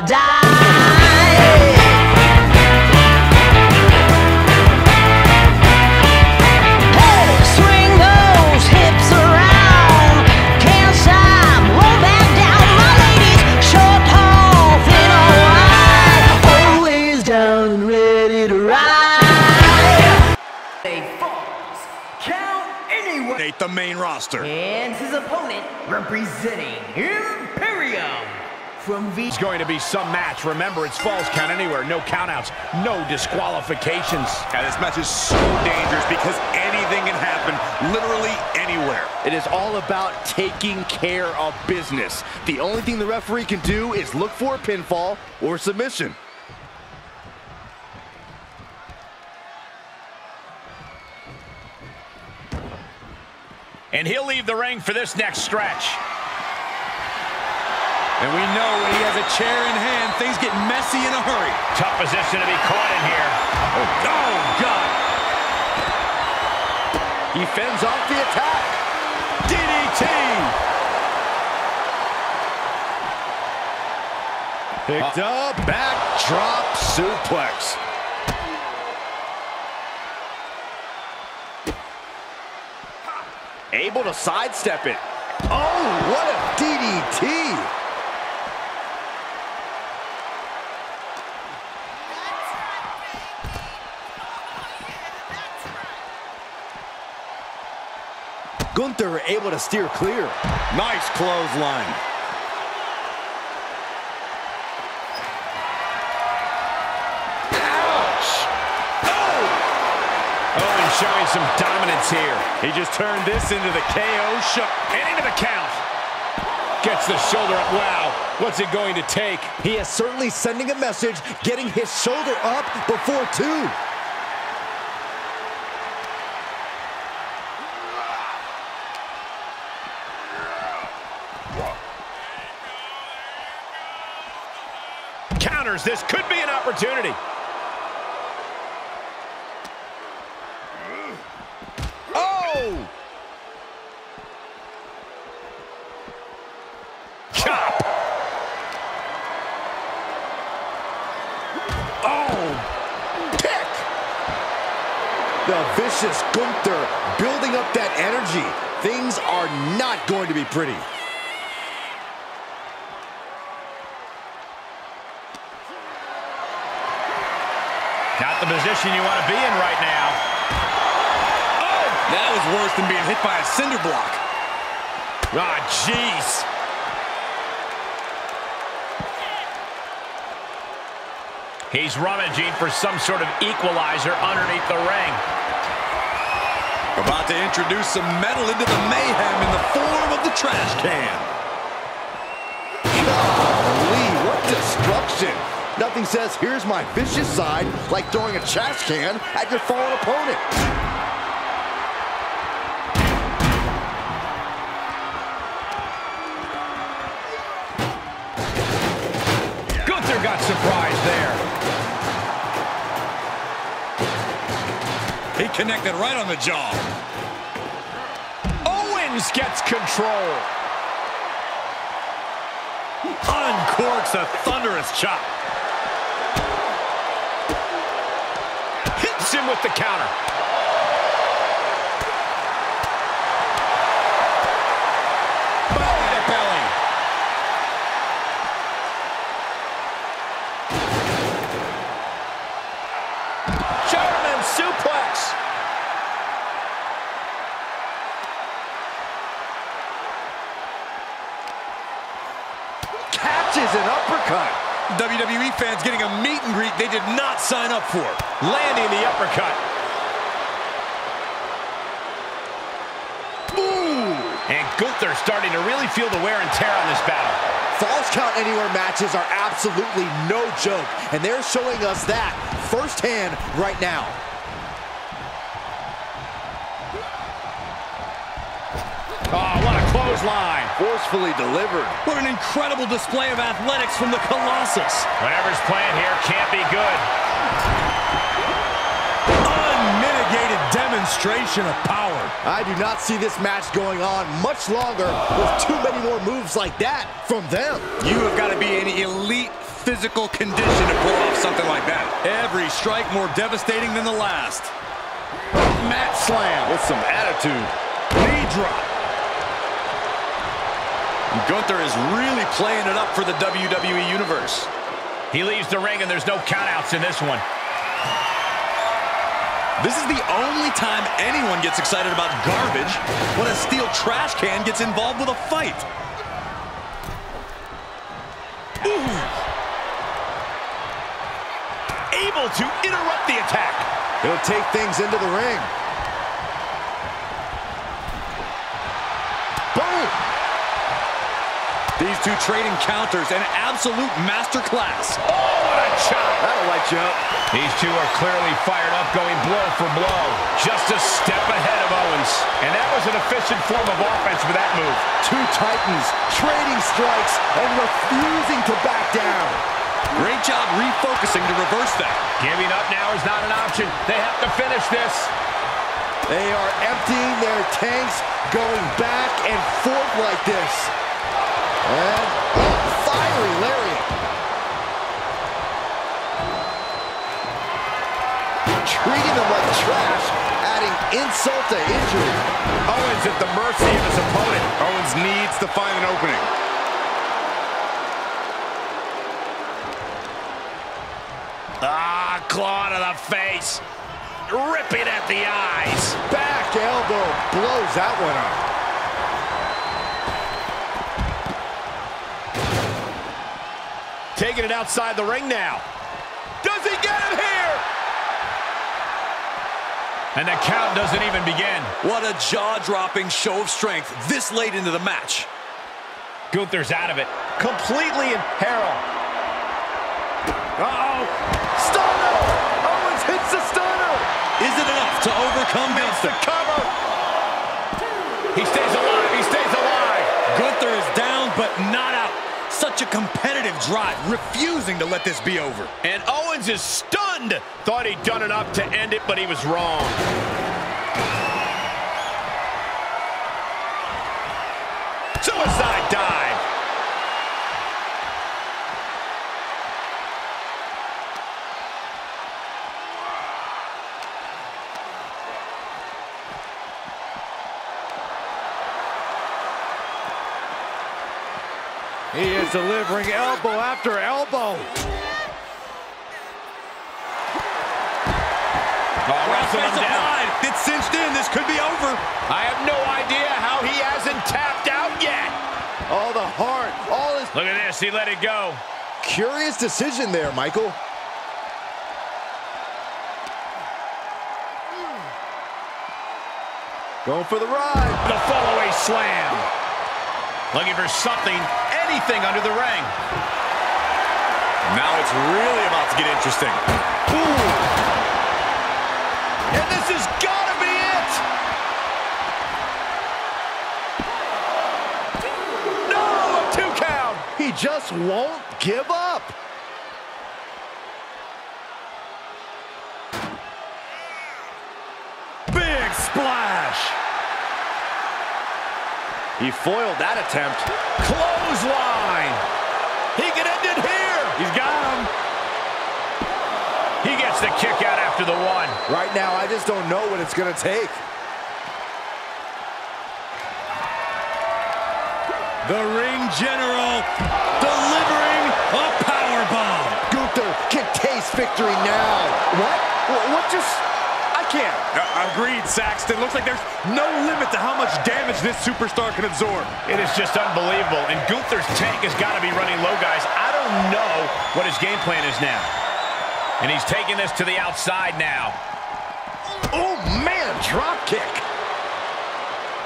gonna die. The main roster. And his opponent representing Imperium from V. It's going to be some match. Remember, it's falls count anywhere. No countouts, no disqualifications. And this match is so dangerous because anything can happen literally anywhere. It is all about taking care of business. The only thing the referee can do is look for a pinfall or submission. And he'll leave the ring for this next stretch. And we know when he has a chair in hand, things get messy in a hurry. Tough position to be caught in here. Oh God. He fends off the attack. DDT. Picked up, back, drop, suplex. Able to sidestep it. Oh, what a DDT! That's right, Gunther able to steer clear. Nice clothesline. Showing some dominance here. He just turned this into the KO shot and into the count. Gets the shoulder up. Wow, what's it going to take? He is certainly sending a message, getting his shoulder up before two. Counters. This could be an opportunity. The vicious Gunther building up that energy. Things are not going to be pretty. Not the position you want to be in right now. Oh, that was worse than being hit by a cinder block. Ah, jeez. He's rummaging for some sort of equalizer underneath the ring. About to introduce some metal into the mayhem in the form of the trash can. Golly, what destruction. Nothing says, here's my vicious side, like throwing a trash can at your fallen opponent. Gunther got surprised there. He connected right on the jaw. Owens gets control. Uncorks a thunderous chop. Hits him with the counter. Belly to belly. German suplex. Catches an uppercut. WWE fans getting a meet and greet they did not sign up for. Landing the uppercut. Ooh. And Gunther starting to really feel the wear and tear on this battle. Falls count anywhere matches are absolutely no joke, and they're showing us that firsthand right now. Oh, what a clothesline. Forcefully delivered. What an incredible display of athletics from the Colossus. Whatever's playing here can't be good. Unmitigated demonstration of power. I do not see this match going on much longer with too many more moves like that from them. You have got to be an elite physical condition to pull off something like that. Every strike more devastating than the last. Mat slam with some attitude. Knee drop. Gunther is really playing it up for the WWE Universe. He leaves the ring, and there's no countouts in this one. This is the only time anyone gets excited about garbage when a steel trash can gets involved with a fight. Ooh. Able to interrupt the attack. He'll take things into the ring. Boom! These two trading counters, an absolute masterclass. Oh, what a chop. That'll light you up. These two are clearly fired up, going blow for blow. Just a step ahead of Owens. And that was an efficient form of offense with that move. Two titans trading strikes and refusing to back down. Great job refocusing to reverse that. Giving up now is not an option. They have to finish this. They are emptying their tanks, going back and forth like this. And fiery lariat. Treating them like trash, adding insult to injury. Owens at the mercy of his opponent. Owens needs to find an opening. Ah, claw to the face. Ripping at the eyes. Back elbow blows that one up. Taking it outside the ring now. Does he get it here? And the count doesn't even begin. What a jaw-dropping show of strength this late into the match. Gunther's out of it. Completely in peril. Uh-oh. Stunner! Owens hits the stunner! Is it enough to overcome Gunther? Cover! He stays alive. He stays alive. Gunther is down, but not out. Such a competitive drive, refusing to let this be over. And Owens is stunned. Thought he'd done enough to end it, but he was wrong. Suicide dive. He is delivering elbow after elbow. Wrestling him down. It's cinched in. This could be over. I have no idea how he hasn't tapped out yet. All the heart, all his... Look at this. He let it go. Curious decision there, Michael. Going for the ride. The follow-away slam. Looking for something. Anything under the ring. Now it's really about to get interesting. Ooh. And this has got to be it. No, a two count. He just won't give up. Big splash. He foiled that attempt. Clothesline. He can end it here. He's got him. He gets the kick out after the one. Right now, I just don't know what it's going to take. The ring general delivering a powerbomb. Gunther can taste victory now. What just... Agreed, Saxton. Looks like there's no limit to how much damage this superstar can absorb. It is just unbelievable. And Gunther's tank has got to be running low, guys. I don't know what his game plan is now. And he's taking this to the outside now. Oh, man, drop kick.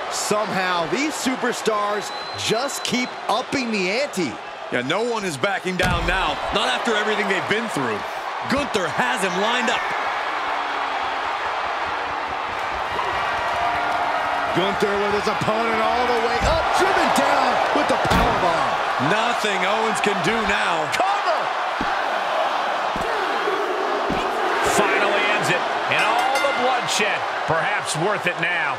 Somehow, these superstars just keep upping the ante. Yeah, no one is backing down now. Not after everything they've been through. Gunther has him lined up. Gunther with his opponent all the way up, driven down with the powerbomb. Nothing Owens can do now. Cover! Finally ends it, and all the bloodshed, perhaps worth it now.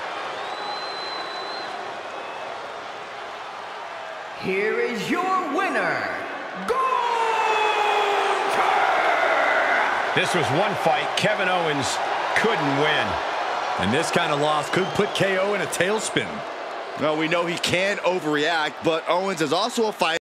Here is your winner, Gunther! This was one fight Kevin Owens couldn't win. And this kind of loss could put KO in a tailspin. Well, we know he can overreact, but Owens is also a fighter.